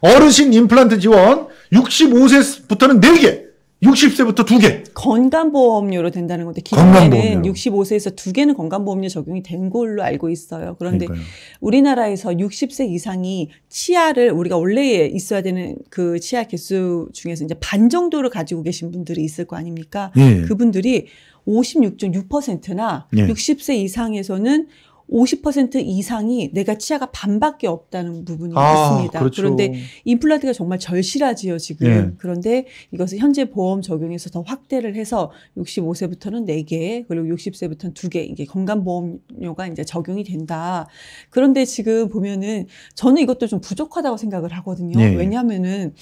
어르신 임플란트 지원 65세부터는 4개, 60세부터 2개. 건강보험료로 된다는 건데 기존에는 65세에서 2개는 건강보험료 적용이 된 걸로 알고 있어요. 그런데 그러니까요. 우리나라에서 60세 이상이 치아를 우리가 원래 있어야 되는 그 치아 개수 중에서 이제 반 정도를 가지고 계신 분들이 있을 거 아닙니까? 예. 그분들이 56.6%나 예. 60세 이상에서는 50% 이상이 내가 치아가 반밖에 없다는 부분이 있습니다. 그렇죠. 그런데 임플란트가 정말 절실하지요, 지금. 예. 그런데 이것을 현재 보험 적용해서 더 확대를 해서 65세부터는 4개, 그리고 60세부터는 2개, 이게 건강보험료가 이제 적용이 된다. 그런데 지금 보면은 저는 이것도 좀 부족하다고 생각을 하거든요. 예. 왜냐하면은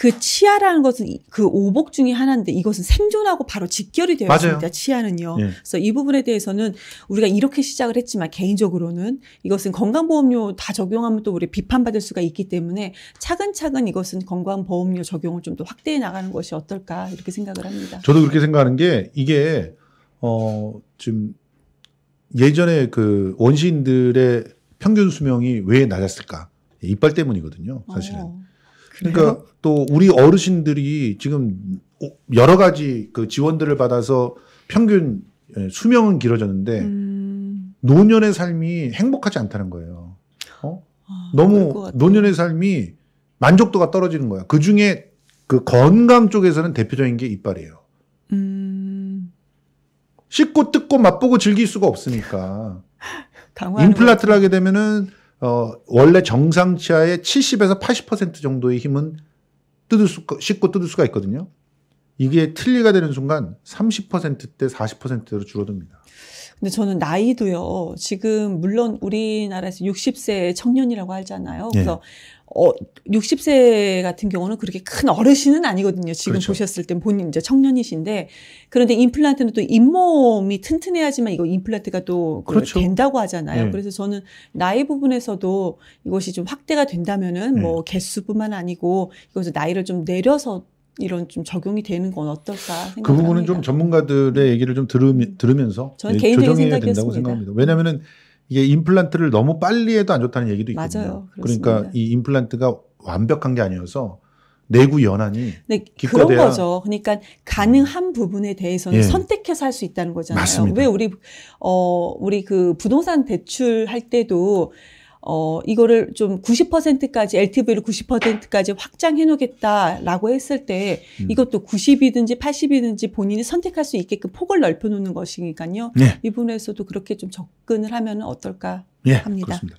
그 치아라는 것은 그 오복 중에 하나인데 이것은 생존하고 바로 직결이 되어 있습니다. 치아는요. 예. 그래서 이 부분에 대해서는 우리가 이렇게 시작을 했지만 개인적으로는 이것은 건강보험료 다 적용하면 또 우리 비판받을 수가 있기 때문에 차근차근 이것은 건강보험료 적용을 좀 더 확대해 나가는 것이 어떨까 이렇게 생각을 합니다. 저도 그렇게 생각하는 게 이게 지금 예전에 그 원시인들의 평균 수명이 왜 낮았을까? 이빨 때문이거든요. 사실은. 그러니까 또 우리 어르신들이 지금 여러 가지 그 지원들을 받아서 평균 수명은 길어졌는데 노년의 삶이 행복하지 않다는 거예요. 너무 노년의 삶이 만족도가 떨어지는 거야. 그중에 그 건강 쪽에서는 대표적인 게 이빨이에요. 씹고 뜯고 맛보고 즐길 수가 없으니까 임플란트를 하게 되면은 원래 정상 치아의 70에서 80% 정도의 힘은 씹고 뜯을 수가 있거든요. 이게 틀니가 되는 순간 30%대 40%대로 줄어듭니다. 근데 저는 나이도요, 지금 물론 우리나라에서 60세 청년이라고 하잖아요. 그래서 예. 60세 같은 경우는 그렇게 큰 어르신은 아니거든요. 지금 그렇죠. 보셨을 땐 본인 이제 청년이신데, 그런데 임플란트는 또 잇몸이 튼튼해야지만 이거 임플란트가 또 그렇죠. 된다고 하잖아요. 네. 그래서 저는 나이 부분에서도 이것이 좀 확대가 된다면은 네. 뭐 개수뿐만 아니고 이것을 나이를 좀 내려서 이런 좀 적용이 되는 건 어떨까 생각합니다. 그 부분은 좀 전문가들의 얘기를 좀 들으면서 조정해야 된다고 생각합니다. 왜냐하면은 이게 임플란트를 너무 빨리 해도 안 좋다는 얘기도 있거든요. 맞아요. 그렇습니다. 그러니까 이 임플란트가 완벽한 게 아니어서 내구 연한이 네, 그런 거죠. 그러니까 가능한 부분에 대해서는 예. 선택해서 할 수 있다는 거잖아요. 맞습니다. 왜 우리 그 부동산 대출 할 때도 이거를 좀 90%까지, LTV를 90%까지 확장해 놓겠다라고 했을 때 이것도 90이든지 80이든지 본인이 선택할 수 있게끔 폭을 넓혀 놓는 것이니까요. 예. 이 부분에서도 그렇게 좀 접근을 하면 어떨까 예, 합니다. 그렇습니다.